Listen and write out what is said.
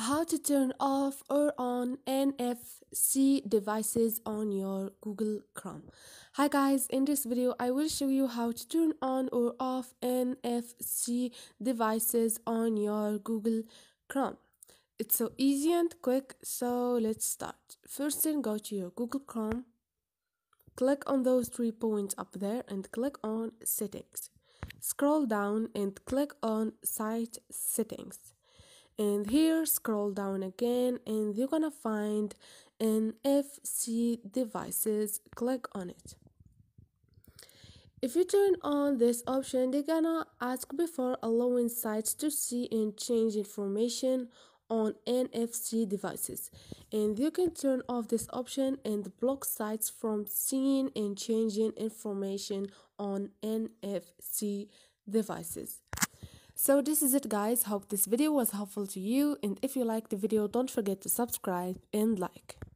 How to turn off or on NFC devices on your Google Chrome. Hi guys, in this video I will show you how to turn on or off NFC devices on your Google Chrome. It's so easy and quick, so let's start. First thing, go to your Google Chrome, click on those 3 points up there and click on Settings. Scroll down and click on Site Settings. And here, scroll down again and you're gonna find NFC devices. Click on it. If you turn on this option, they're gonna ask before allowing sites to see and change information on NFC devices. And you can turn off this option and block sites from seeing and changing information on NFC devices. So this is it guys, hope this video was helpful to you, and if you liked the video don't forget to subscribe and like.